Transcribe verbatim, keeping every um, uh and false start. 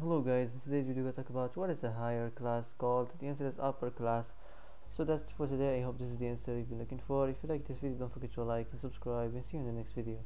Hello guys, in today's video we're going to talk about what is a higher class called. The answer is upper class. So that's for today. I hope this is the answer you've been looking for. If you like this video, don't forget to like and subscribe, and see you in the next video.